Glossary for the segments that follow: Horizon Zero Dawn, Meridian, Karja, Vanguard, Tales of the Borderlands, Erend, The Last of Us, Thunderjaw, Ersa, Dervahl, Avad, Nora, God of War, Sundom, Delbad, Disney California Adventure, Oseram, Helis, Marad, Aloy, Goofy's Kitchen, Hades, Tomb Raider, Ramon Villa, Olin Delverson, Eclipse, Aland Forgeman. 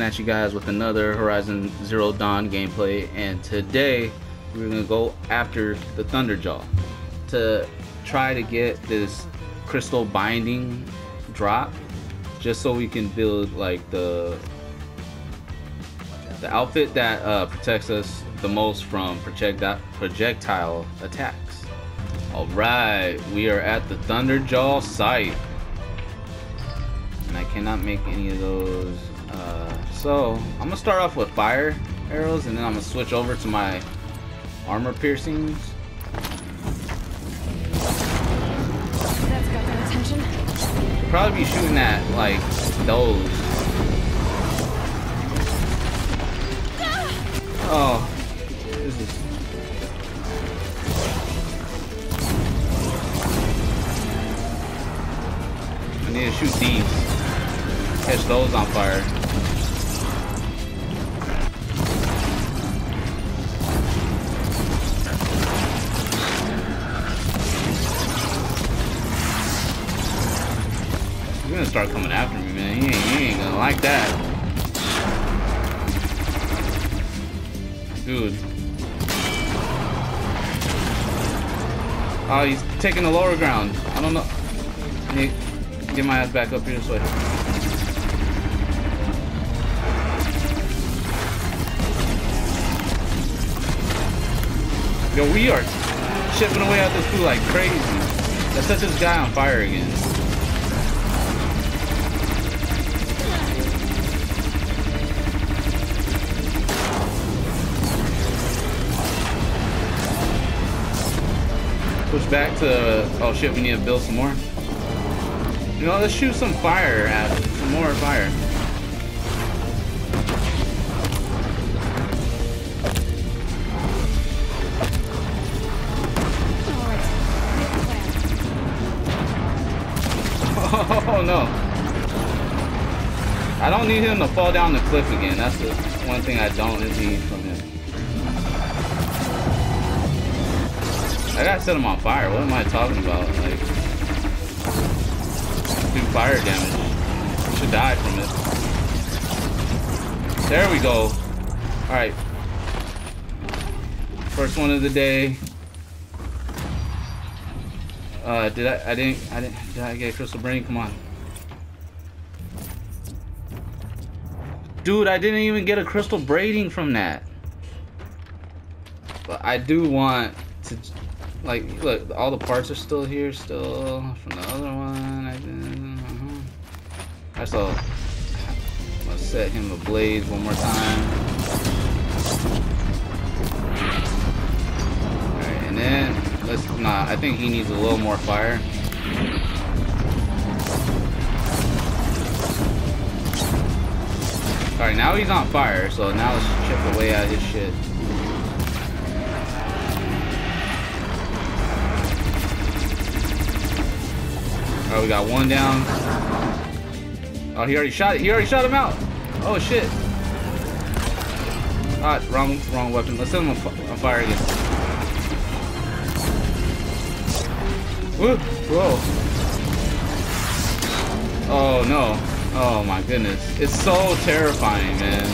At you guys with another Horizon Zero Dawn gameplay, and today we're gonna go after the Thunderjaw to try to get this crystal binding drop, just so we can build like the outfit that protects us the most from projectile attacks. All right, we are at the Thunderjaw site, and I cannot make any of those. So I'm gonna start off with fire arrows, and then I'm gonna switch over to my armor piercings. That's got their attention. I'll probably be shooting at like those. Oh, this is. I need to shoot these. Catch those on fire. He's gonna start coming after me, man. He ain't gonna like that. Dude. Oh, he's taking the lower ground. I don't know. I need to get my ass back up here this way. Yo, we are chipping away at this food like crazy. Let's set this guy on fire again. Push back to, oh shit, we need to build some more. You know, let's shoot some fire at it. Some more fire. Oh no. I don't need him to fall down the cliff again. That's the one thing I don't need from him. I gotta set him on fire. What am I talking about? Like, do fire damage. Should die from it. There we go. Alright. First one of the day. Did I get a crystal brain? Come on. Dude, I didn't even get a crystal braiding from that. But I do want to. Like, look, all the parts are still here, from the other one. I didn't. I saw. I'm gonna set him ablaze one more time. Alright, and then, let's. Nah, I think he needs a little more fire. Alright, now he's on fire, so now let's chip away at his shit. All right, we got one down. Oh, he already shot him out. Oh shit. All right, wrong weapon. Let's set him on fire again. Woo, whoa. Oh no. Oh my goodness. It's so terrifying, man.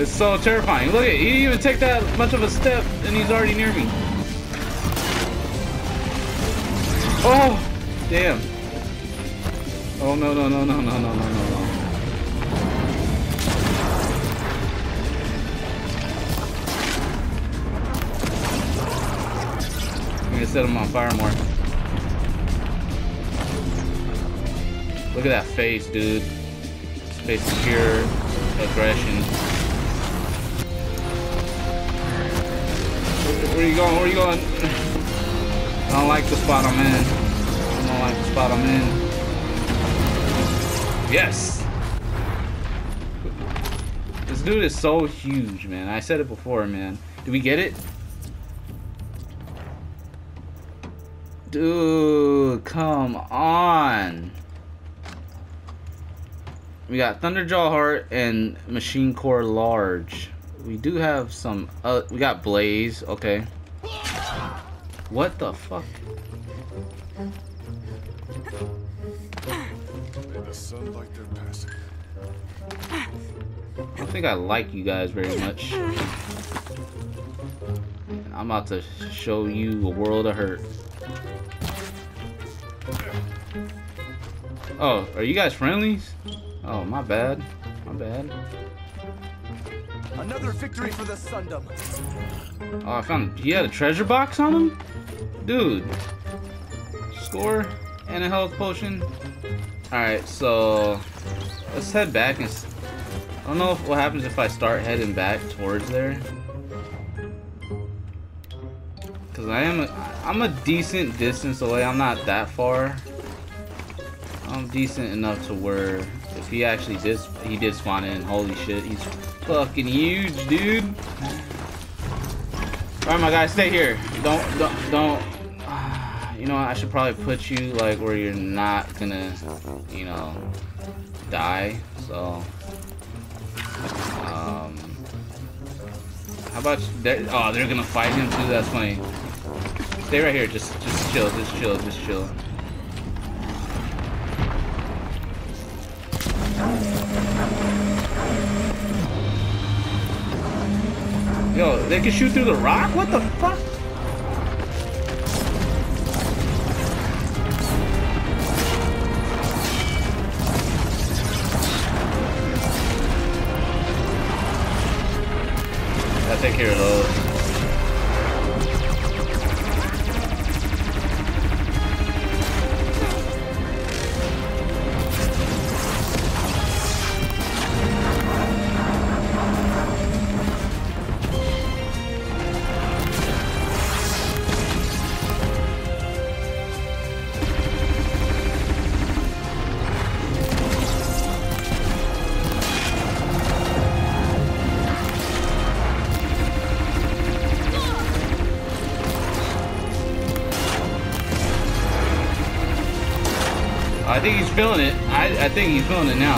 It's so terrifying. Look at it, he didn't even take that much of a step and he's already near me. Oh! Damn. Oh no. I'm gonna set him on fire more. Look at that face, dude. His face is pure aggression. Where are you going? Where are you going? I don't like the spot I'm in. I don't like the spot I'm in. Yes! This dude is so huge, man. I said it before, man. Did we get it? Dude, come on. We got Thunderjaw Heart and Machine Core Large. We do have some we got Blaze, okay. What the fuck? I don't think I like you guys very much. And I'm about to show you a world of hurt. Oh, are you guys friendlies? Oh, my bad. My bad. Another victory for the Sundom. Oh, I found him. He had a treasure box on him? Dude. Score and a health potion. Alright, so let's head back and I don't know what happens if I start heading back towards there. Cause I'm a decent distance away, I'm not that far. I'm decent enough to where if he actually did spawn in, holy shit, he's fucking huge, dude. Alright my guy, stay here. Don't you know what, I should probably put you like where you're not gonna, you know, die. So how about oh, they're gonna fight him too, that's funny. Stay right here, just chill, just chill. Yo, they can shoot through the rock? What the fuck? I'll take care of those. I think he's feeling it. I think he's feeling it now.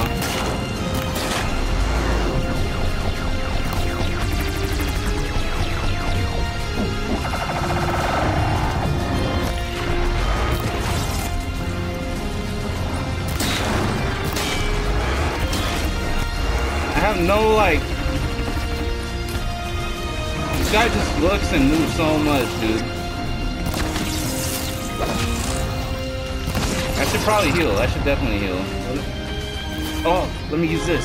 I have no like... This guy just looks and moves so much, dude. I should probably heal. I should definitely heal. Oh, let me use this.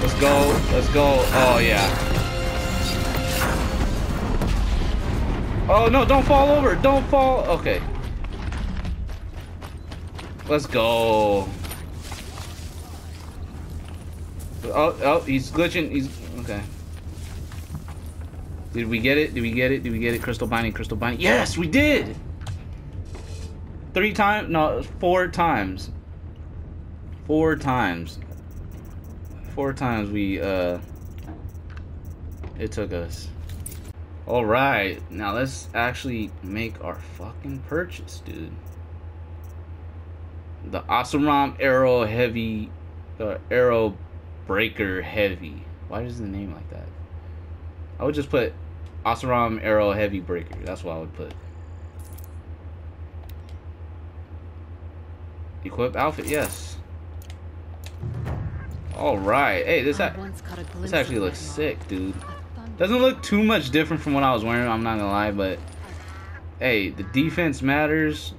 Let's go. Let's go. Oh, yeah. Oh, no. Don't fall over. Don't fall. Okay. Let's go. Oh, oh, he's glitching. He's... Okay. Did we get it? Did we get it? Did we get it? Crystal binding, crystal binding. Yes, we did! 3 times? No, 4 times. 4 times. 4 times we, it took us. Alright, now let's actually make our fucking purchase, dude. The Oseram Arrow Heavy, Arrow Breaker Heavy. Why is the name like that? I would just put Oseram Arrow Heavy Breaker. That's what I would put. Equip outfit, yes. Alright. Hey, this actually looks sick, dude. Doesn't look too much different from what I was wearing, I'm not gonna lie, but... Hey, the defense matters.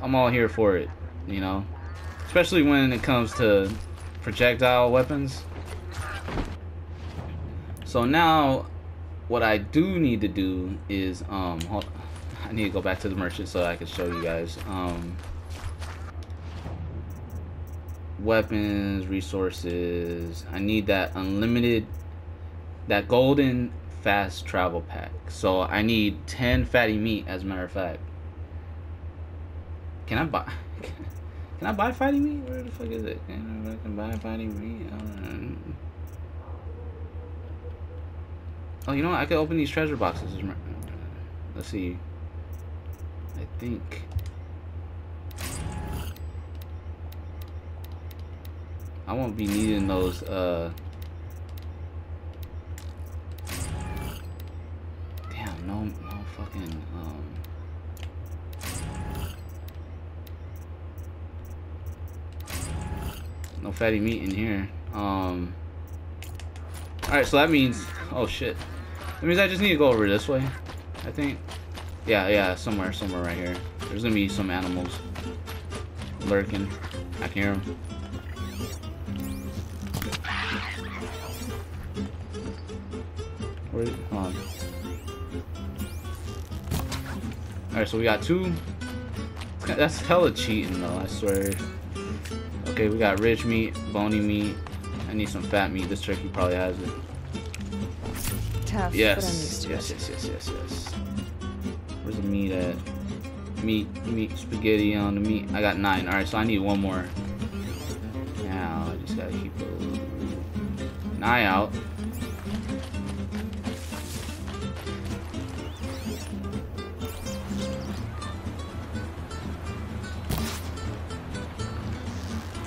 I'm all here for it, you know? Especially when it comes to projectile weapons. So now, what I do need to do is, I need to go back to the merchant so I can show you guys, weapons, resources, I need that unlimited, that golden fast travel pack. So I need 10 fatty meat, as a matter of fact. Can I buy fatty meat? Where the fuck is it? Can I buy fatty meat? I don't know. Oh, you know what? I could open these treasure boxes. Let's see. I think. I won't be needing those, no fucking, no fatty meat in here. Alright, so that means, oh shit. That means I just need to go over this way, I think. Yeah, somewhere right here. There's gonna be some animals lurking. I can hear them. Where is it? Hold on. Alright, so we got two. That's hella cheating though, I swear. Okay, we got rich meat, bony meat. I need some fat meat. This turkey probably has it. Tough, yes. Yes. Where's the meat at? Meat, spaghetti on the meat. I got 9. Alright, so I need one more. Now, I just gotta keep an eye out.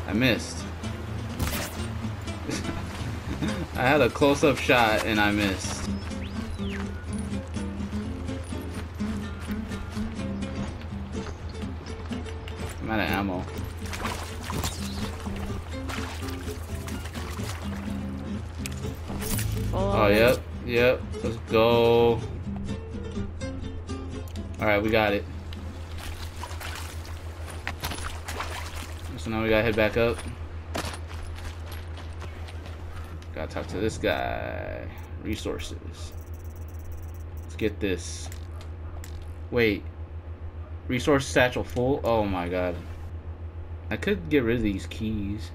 I missed. I had a close-up shot and I missed. I'm out of ammo. Oh, yep. Let's go. Alright, we got it. So now we gotta head back up. Gotta talk to this guy. Resources. Let's get this. Wait. Resource satchel full? Oh my god. I could get rid of these keys.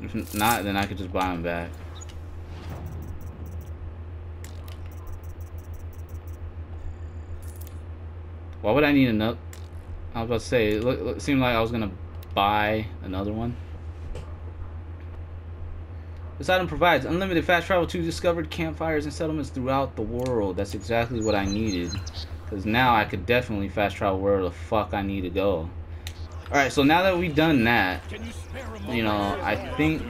If not, then I could just buy them back. Why would I need another? I was about to say, it seemed like I was gonna buy another one. This item provides unlimited fast travel to discovered campfires and settlements throughout the world. That's exactly what I needed. Because now I could definitely fast travel where the fuck I need to go. Alright, so now that we've done that, you know, I think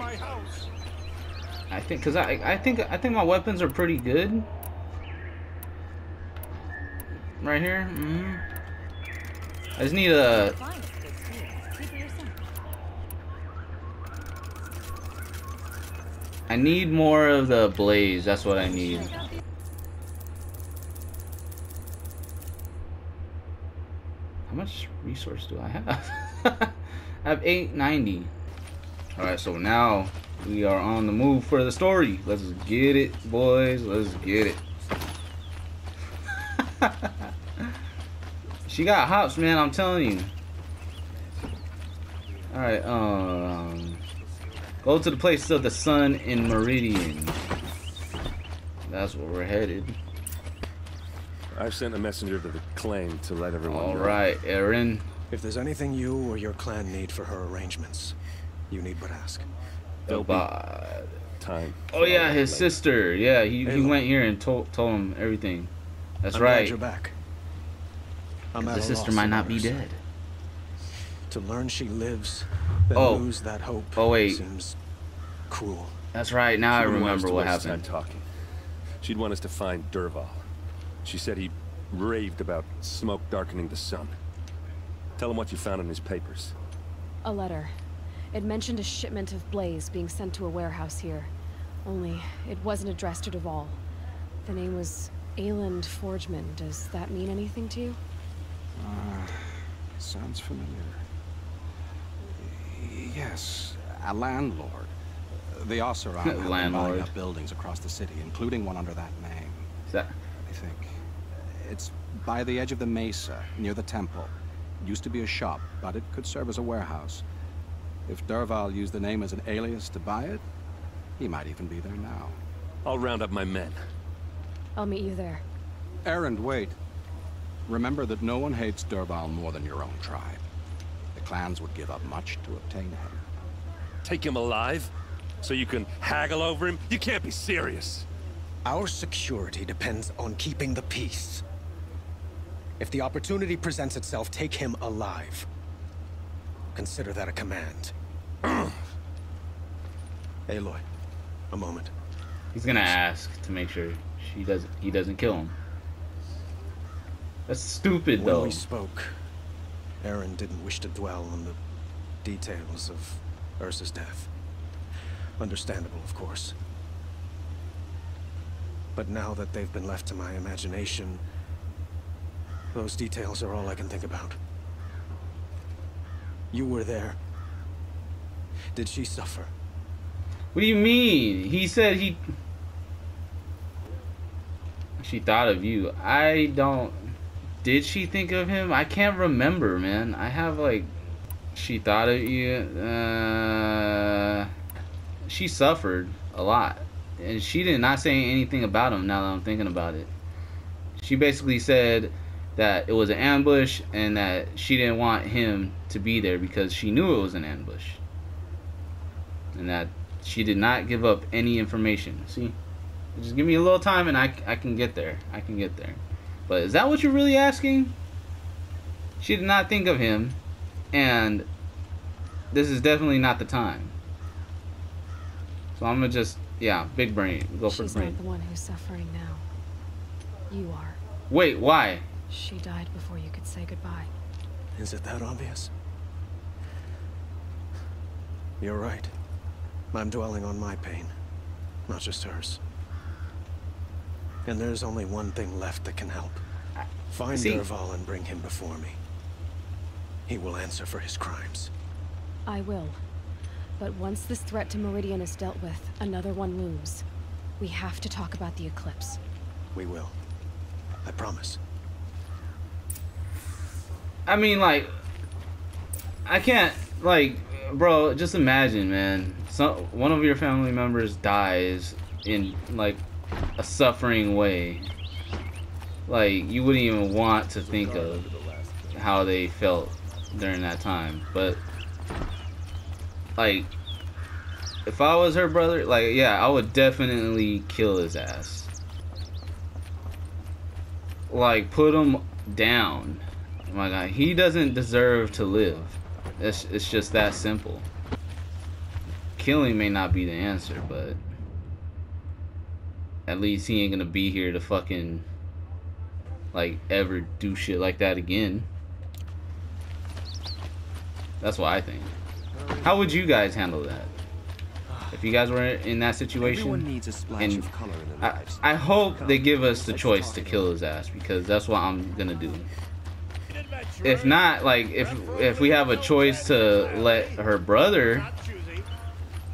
my weapons are pretty good. Right here? Mm-hmm. I just need a... I need more of the blaze. That's what I need. How much resource do I have? I have 890. Alright, so now we are on the move for the story. Let's get it, boys. Let's get it. She got hops, man, I'm telling you. Alright, go to the place of the sun in Meridian. That's where we're headed. I've sent a messenger to the clan to let everyone know. Alright, Erend. If there's anything you or your clan need for her arrangements, you need but ask. Delbad. Time. Oh yeah, his sister. Yeah, he went here and told him everything. That's right. I'm glad you're back. The sister might not be dead. To learn she lives, then lose that hope seems cruel. That's right. Now I remember what happened. She'd want us to find Dervahl. She said he raved about smoke darkening the sun. Tell him what you found in his papers. A letter. It mentioned a shipment of blaze being sent to a warehouse here. Only it wasn't addressed to Dervahl. The name was Aland Forgeman. Does that mean anything to you? Sounds familiar. Yes, a landlord. The Oseram have been buying up buildings across the city, including one under that name. Is that? I think. It's by the edge of the mesa, near the temple. It used to be a shop, but it could serve as a warehouse. If Dervahl used the name as an alias to buy it, he might even be there now. I'll round up my men. I'll meet you there. Erend, wait. Remember that no one hates Dervahl more than your own tribe. The clans would give up much to obtain him. Take him alive? So you can haggle over him? You can't be serious! Our security depends on keeping the peace. If the opportunity presents itself, take him alive. Consider that a command. Aloy, a moment. He's gonna ask to make sure he doesn't kill him. That's stupid, though. When we spoke, Erend didn't wish to dwell on the details of Ersa's death. Understandable, of course. But now that they've been left to my imagination, those details are all I can think about. You were there. Did she suffer? What do you mean? He said he... She thought of you. I don't... Did she think of him? I can't remember, man. I have, like... She thought of you... She suffered a lot. And she did not say anything about him now that I'm thinking about it. She basically said that it was an ambush and that she didn't want him to be there because she knew it was an ambush. And that she did not give up any information. See? Just give me a little time and I can get there. I can get there. But is that what you're really asking? She did not think of him. And this is definitely not the time. So I'm going to just... Yeah, big brain. Go for the brain. She's not the one who's suffering now. You are. Wait, why? She died before you could say goodbye. Is it that obvious? You're right. I'm dwelling on my pain, not just hers. And there's only one thing left that can help. Find Dervahl and bring him before me. He will answer for his crimes. I will. But once this threat to Meridian is dealt with, another one looms. We have to talk about the Eclipse. We will. I promise. I mean, like... I can't, like... Bro, just imagine, man. One of your family members dies in, like, a suffering way. Like, you wouldn't even want to think of how they felt during that time. But... Like, if I was her brother, like, yeah, I would definitely kill his ass. Like, put him down. Oh my God, he doesn't deserve to live. It's just that simple. Killing may not be the answer, but at least he ain't gonna be here to fucking, like, ever do shit like that again. That's what I think. How would you guys handle that? If you guys were in that situation, needs a splash and of color in their lives. I hope they give us the choice to kill his ass, because that's what I'm gonna do. If not, like, if we have a choice to let her brother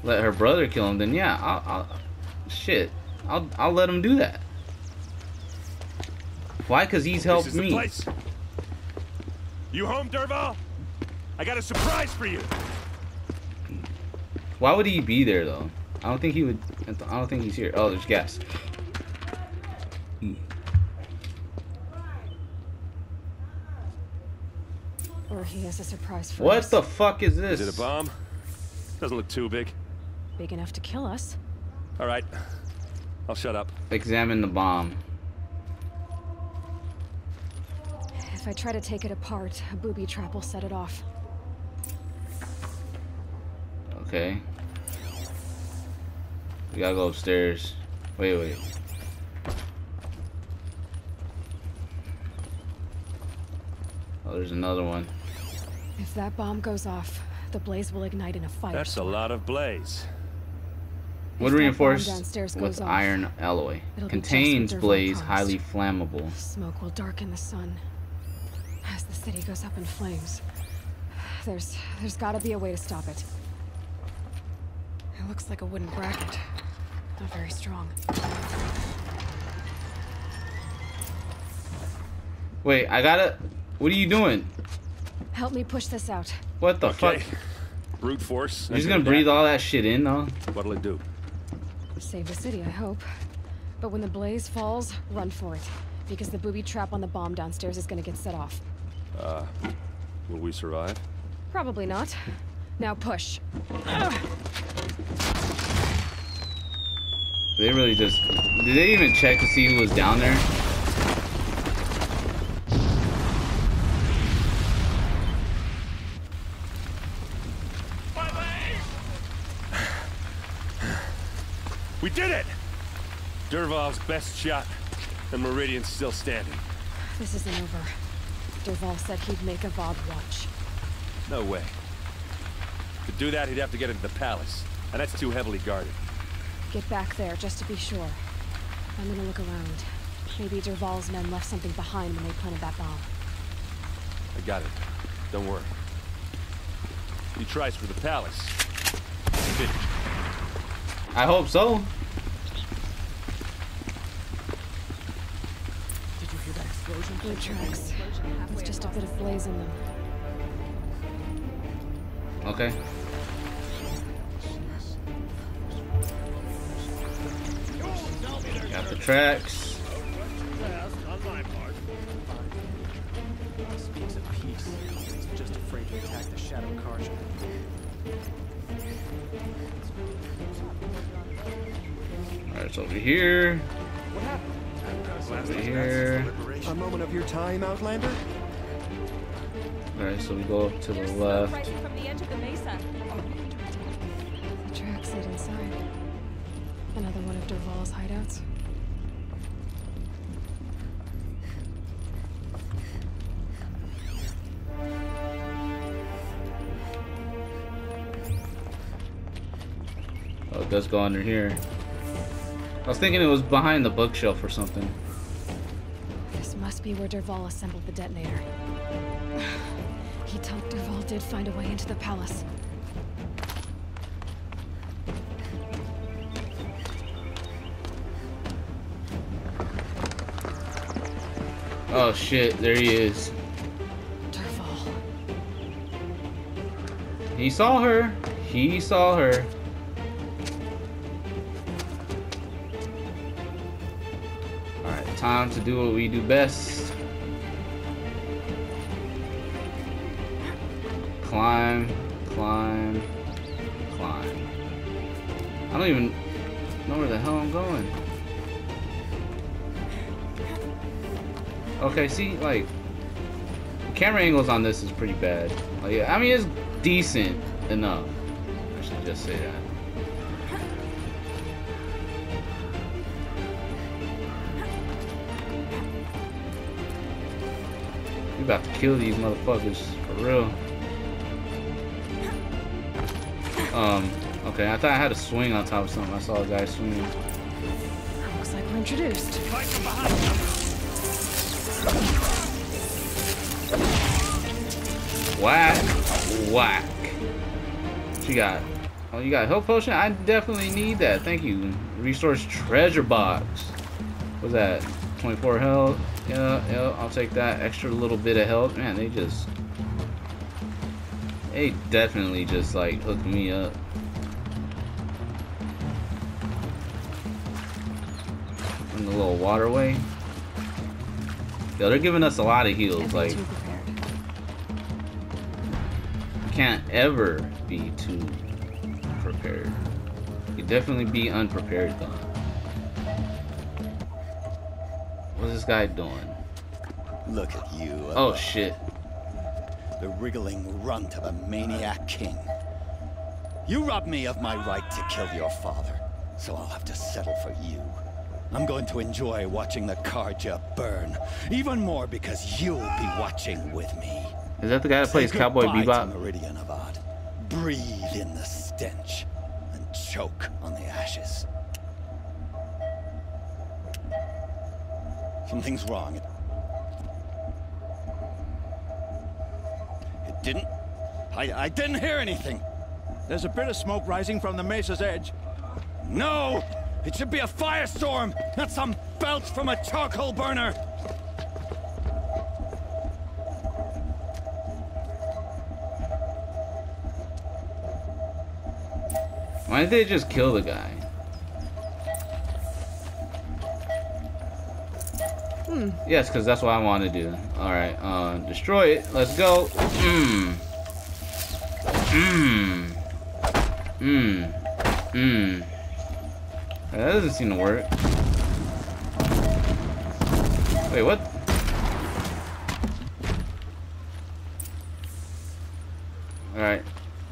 kill him, then yeah, I'll let him do that. Why? Because he's helped me. You home, Dervahl? I got a surprise for you. Why would he be there, though? I don't think he would... I don't think he's here. Oh, there's gas. Or he has a surprise for us. What the fuck is this? Is it a bomb? Doesn't look too big. Big enough to kill us. All right. I'll shut up. Examine the bomb. If I try to take it apart, a booby trap will set it off. Okay. We gotta go upstairs. Wait. Oh, there's another one. If that bomb goes off, the blaze will ignite in a fight. That's a lot of blaze. Wood reinforced with iron alloy. Contains blaze, highly flammable. Smoke will darken the sun. As the city goes up in flames. There's gotta be a way to stop it. It looks like a wooden bracket. Not very strong. Wait, I gotta... What are you doing? Help me push this out. What the fuck? Brute force. You're just gonna breathe all that shit in, though? What'll it do? Save the city, I hope. But when the blaze falls, run for it. Because the booby trap on the bomb downstairs is gonna get set off. Will we survive? Probably not. Now push. They really just... Did they even check to see who was down there? We did it! Dervahl's best shot, and Meridian's still standing. This isn't over. Dervahl said he'd make Avad watch. No way. To do that, he'd have to get into the palace, and that's too heavily guarded. Get back there, just to be sure. I'm gonna look around. Maybe Dervahl's men left something behind when they planted that bomb. I got it. Don't worry. He tries for the palace. He didn't. I hope so. Did you hear that explosion? Blue tracks. There's just a bit of blaze in them. Okay. Got the tracks. Speaks of peace. He's just afraid to attack the Shadow Karja. Alright, it's over here. What happened? It's over here. A moment of your time, Outlander? Alright, so we go up to the left. From the edge of the mesa. The tracks lead inside. Another one of Dervahl's hideouts. Oh, it does go under here. I was thinking it was behind the bookshelf or something. This must be where Dervahl assembled the detonator. He told Dervahl did find a way into the palace. Oh shit, there he is. Dervahl. He saw her. He saw her. Alright, time to do what we do best. Climb, climb, climb. I don't even know where the hell I'm going. Okay, see, like, camera angles on this is pretty bad. Like, I mean, it's decent enough. I should just say that. We about to kill these motherfuckers, for real. Okay, I thought I had a swing on top of something. I saw a guy swinging. Looks like we're introduced. Fight from behind. Whack, whack. What you got? Oh, you got a health potion? I definitely need that. Thank you. Resource treasure box. What's that? 24 health. Yeah, I'll take that extra little bit of health. Man, they definitely just like hooked me up. In the little waterway. Yo, they're giving us a lot of heals. Like, you can't ever be too prepared. You can definitely be unprepared though. What's this guy doing? Look at you. Oh shit. The wriggling runt of a maniac king. You robbed me of my right to kill your father, so I'll have to settle for you. I'm going to enjoy watching the Karja burn, even more because you'll be watching with me. Is that the guy that plays Cowboy Bebop? Meridian, Avad. Breathe in the stench and choke on the ashes. Something's wrong. It didn't. I didn't hear anything. There's a bit of smoke rising from the mesa's edge. No! It should be a firestorm, not some belch from a charcoal burner! Why did they just kill the guy? Yes, because that's what I want to do. Alright, destroy it. Let's go. That doesn't seem to work. Wait, what? Alright,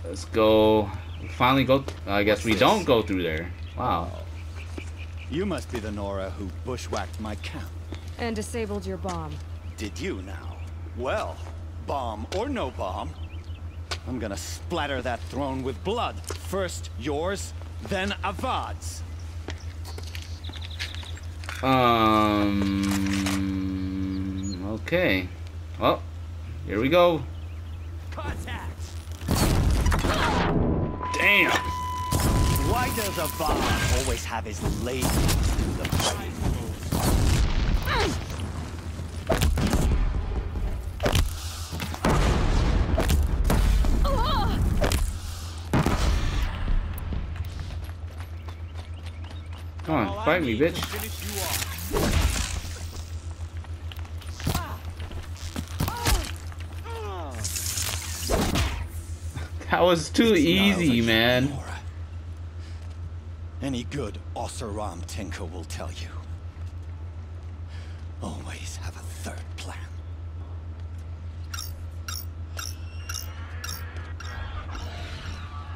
let's go. Finally go. I guess we don't go through there. Wow. You must be the Nora who bushwhacked my camp. And disabled your bomb. Did you now? Well, bomb or no bomb, I'm gonna splatter that throne with blood. First yours, then Avad's. Okay. Well, here we go. Contact. Damn. Why does Avad always have his lazy in the fight? Come on, fight me, bitch. That was too easy, man. Any good Oseram tinker will tell you. Always have a third plan.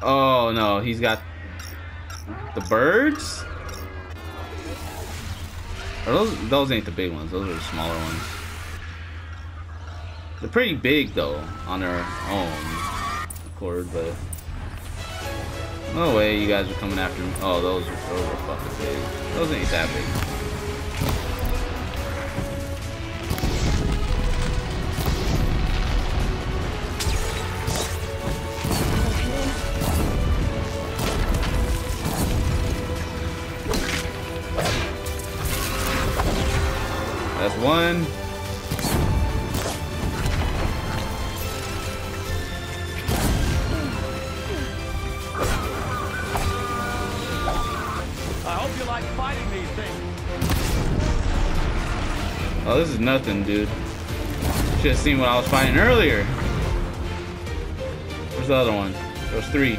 Oh no, he's got the birds? Those ain't the big ones. Those are the smaller ones. They're pretty big though on their own accord, but no way you guys are coming after me. Oh, those are fucking big. Those ain't that big. That's one. I hope you like fighting these things. Oh, this is nothing, dude. Should have seen what I was fighting earlier. Where's the other one? There's three.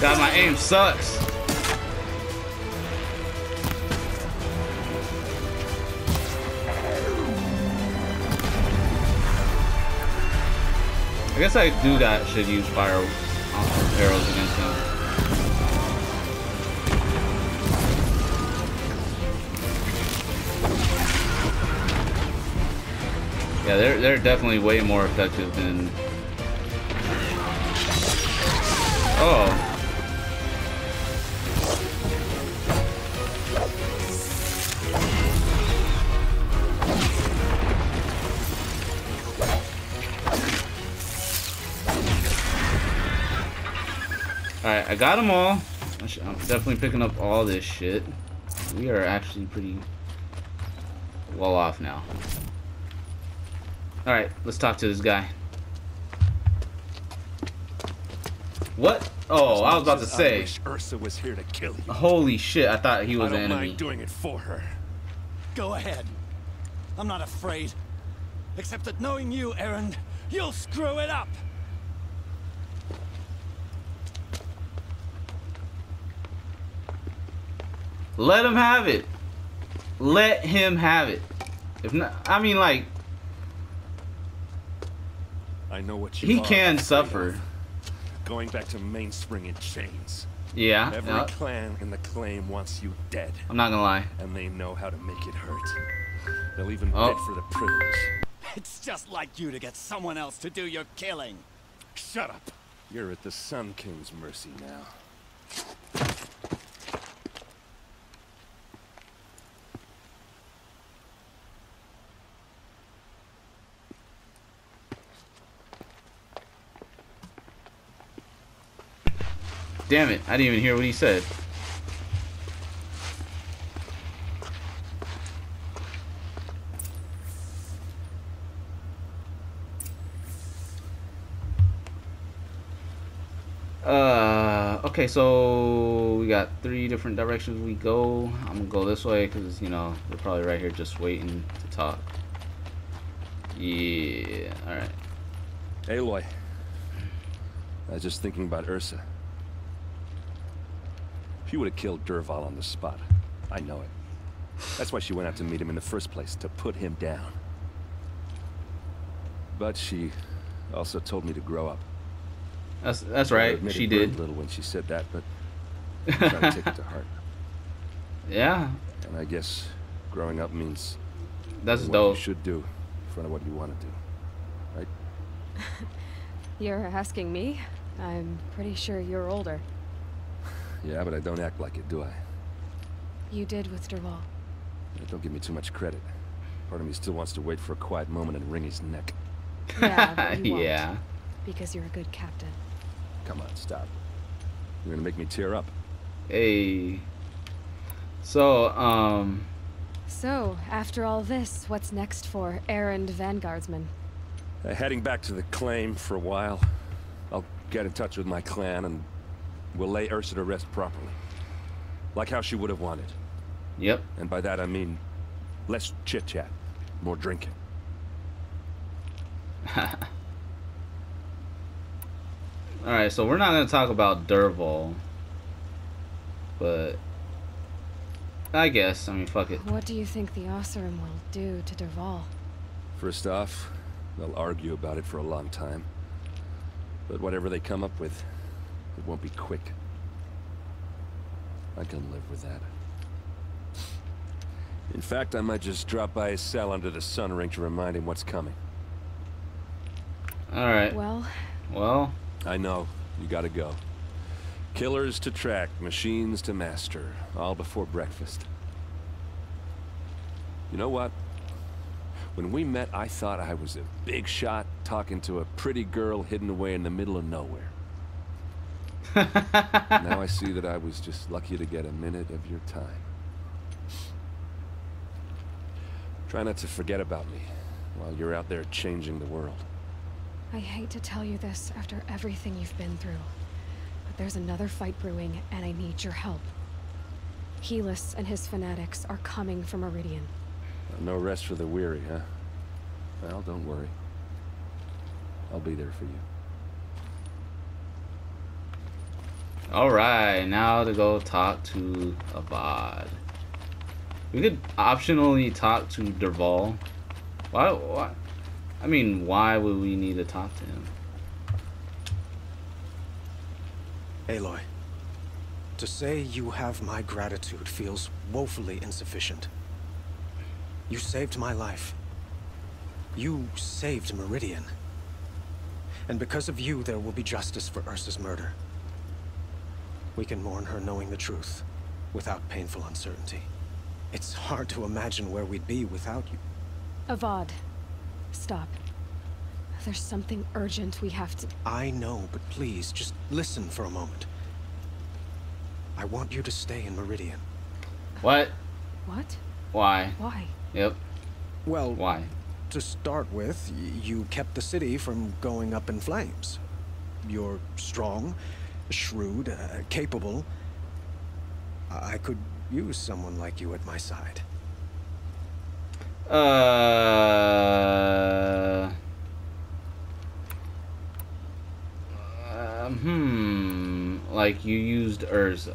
God, my aim sucks. I guess I do that. Should use fire arrows against him. Yeah, they're definitely way more effective than. Oh. Alright, I got them all. I'm definitely picking up all this shit. We are actually pretty well off now. Alright, let's talk to this guy. What? Oh, I was about to say. Ersa was here to kill you. Holy shit, I thought he was an enemy. I don't mind doing it for her. Go ahead. I'm not afraid. Except that knowing you, Erend, you'll screw it up. Let him have it. Let him have it. If not, I mean, like, I know what you. He can suffer. Going back to mainspring in chains. Yeah. Every clan in the claim wants you dead. I'm not gonna lie. And they know how to make it hurt. They'll even bid for the privilege. It's just like you to get someone else to do your killing. Shut up. You're at the Sun King's mercy now. Damn it, I didn't even hear what he said. Okay, so we got three different directions we go. I'm gonna go this way because, you know, they're probably right here just waiting to talk. Yeah, alright. Aloy. I was just thinking about Ersa. She would have killed Dervahl on the spot. I know it. That's why she went out to meet him in the first place, to put him down. But she also told me to grow up. That's right. She did. A little when she said that, but I'm trying to take it to heart. Yeah. And I guess growing up means that's dope. What you should do in front of what you want to do, right? You're asking me? I'm pretty sure you're older. Yeah, but I don't act like it, do I? You did with Dervahl. Don't give me too much credit. Part of me still wants to wait for a quiet moment and wring his neck. Yeah. But you won't. Yeah. Because you're a good captain. Come on, stop. You're gonna make me tear up. Hey. So, so, after all this, what's next for Erend Vanguardsman? Heading back to the claim for a while. I'll get in touch with my clan and we'll lay Ersa to rest properly. Like how she would have wanted. Yep. And by that I mean less chit-chat, more drinking. Alright, so we're not going to talk about Dervahl, but I guess, I mean, fuck it. What do you think the Oseram will do to Dervahl? First off, they'll argue about it for a long time, but whatever they come up with, it won't be quick. I can live with that. In fact, I might just drop by his cell under the sun ring to remind him what's coming. Alright. Well... I know, you gotta go. Killers to track, machines to master, all before breakfast. You know what? When we met, I thought I was a big shot talking to a pretty girl hidden away in the middle of nowhere. Now I see that I was just lucky to get a minute of your time. Try not to forget about me while you're out there changing the world. I hate to tell you this after everything you've been through, but there's another fight brewing, and I need your help. Helis and his fanatics are coming from Meridian. No rest for the weary, huh? Well, don't worry. I'll be there for you. Alright, now to go talk to Avad. We could optionally talk to Dervahl. Why? I mean, why would we need to talk to him? Aloy, to say you have my gratitude feels woefully insufficient. You saved my life. You saved Meridian. And because of you, there will be justice for Ersa's murder. We can mourn her knowing the truth, without painful uncertainty. It's hard to imagine where we'd be without you. Avad. Stop. There's something urgent we have to... I know, but please, just listen for a moment. I want you to stay in Meridian. What? What? Why? Why? Yep. Well, why? To start with, you kept the city from going up in flames. You're strong, shrewd, capable. I could use someone like you at my side. Like you used Ersa.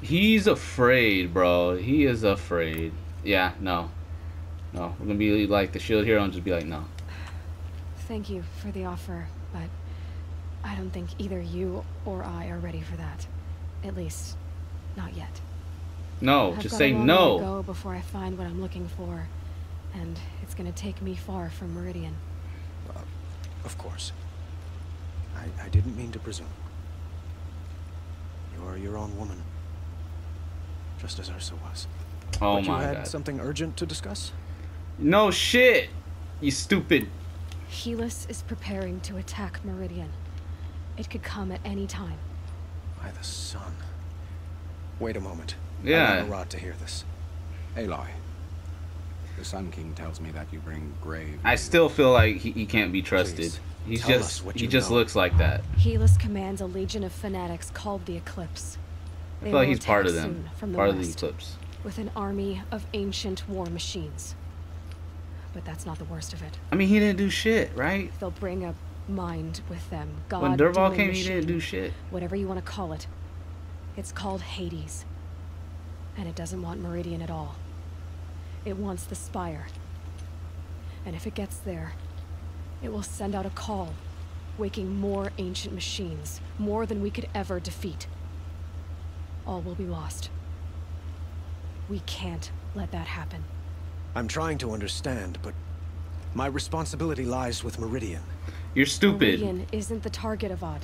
He's afraid, bro. He is afraid. Yeah, no. No. We're gonna be like the shield hero and just be like, no. Thank you for the offer, but I don't think either you or I are ready for that. At least, not yet. No, just say no. I've got a long way to go before I find what I'm looking for, and it's going to take me far from Meridian. Of course. I didn't mean to presume. You're your own woman, just as Ersa was. Oh my God! But you had something urgent to discuss? No shit, you stupid. Helis is preparing to attack Meridian. It could come at any time. By the sun. Wait a moment. Yeah. I want Rod to hear this. Aloy, the Sun King tells me that you bring grave. I still feel like he can't be trusted. He's just he looks like that. Helis commands a legion of fanatics called the Eclipse. I feel like he's part of them, part of the Eclipse. With an army of ancient war machines. But that's not the worst of it. I mean, he didn't do shit, right? They'll bring a mind with them. God, when Dervahl came, he didn't do shit. Whatever you want to call it. It's called Hades. And it doesn't want Meridian at all. It wants the Spire. And if it gets there, it will send out a call, waking more ancient machines, more than we could ever defeat. All will be lost. We can't let that happen. I'm trying to understand, but my responsibility lies with Meridian. You're stupid. Meridian isn't the target, Avad.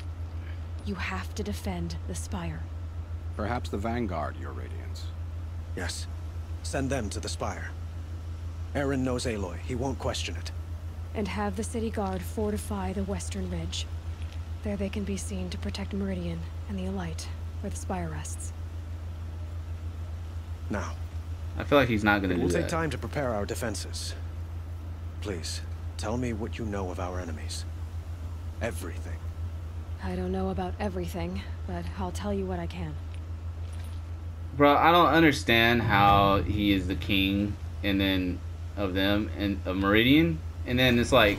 You have to defend the Spire. Perhaps the Vanguard, your Radiance. Yes. Send them to the Spire. Erend knows Aloy. He won't question it. And have the city guard fortify the western ridge. There they can be seen to protect Meridian and the Elite, where the Spire rests. Now. I feel like he's not going to do that. We'll take time to prepare our defenses. Please, tell me what you know of our enemies. Everything. I don't know about everything, but I'll tell you what I can. Bro, I don't understand how he is the king and then of them and of Meridian, and then it's like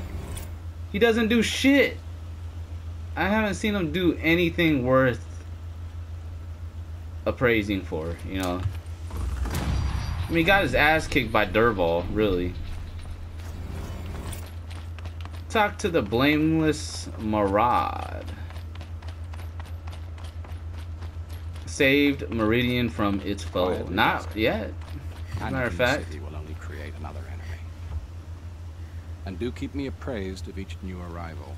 he doesn't do shit. I haven't seen him do anything worth appraising for, you know. I mean, he got his ass kicked by Dervahl, really. Talk to the blameless Marad. Saved Meridian from its foe. Not yet. As a matter of fact, he will only create another enemy. And do keep me appraised of each new arrival.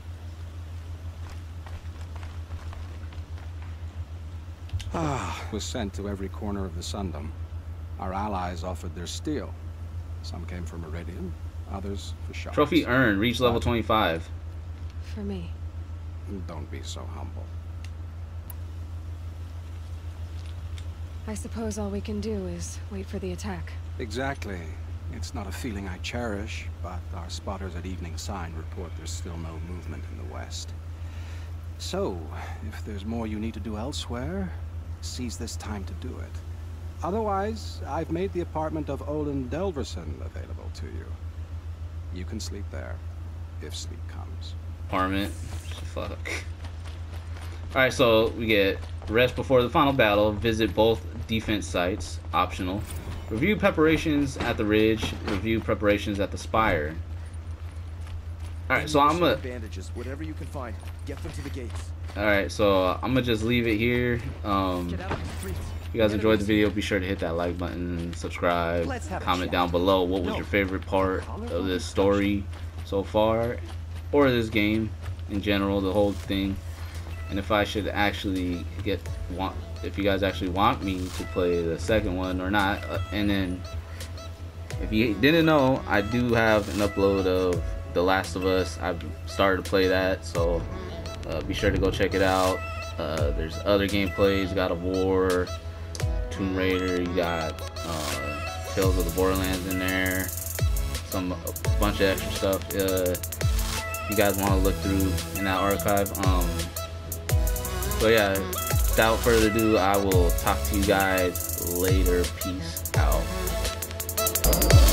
Ah, was sent to every corner of the Sundom. Our allies offered their steel. Some came from Meridian, others for shots. Trophy earned. Reach level 25. For me. Don't be so humble. I suppose all we can do is wait for the attack. Exactly. It's not a feeling I cherish, but our spotters at evening sign report there's still no movement in the west. So, if there's more you need to do elsewhere, seize this time to do it. Otherwise, I've made the apartment of Olin Delverson available to you. You can sleep there, if sleep comes. Apartment? Fuck. Alright, so we get rest before the final battle, visit both defense sites, optional, review preparations at the ridge, review preparations at the Spire. Alright, so I'm gonna bandages, whatever you can find, get them to the gates. Alright, so I'm gonna just leave it here. If you guys enjoyed the video, be sure to hit that like button, subscribe, comment down below what was your favorite part of this story so far, or this game in general, the whole thing. And if I should actually if you guys actually want me to play the second one or not. And then, if you didn't know, I do have an upload of The Last of Us. I've started to play that, so be sure to go check it out. There's other gameplays, God of War, Tomb Raider. You got Tales of the Borderlands in there, a bunch of extra stuff. If you guys want to look through in that archive. But yeah, without further ado, I will talk to you guys later. Peace out.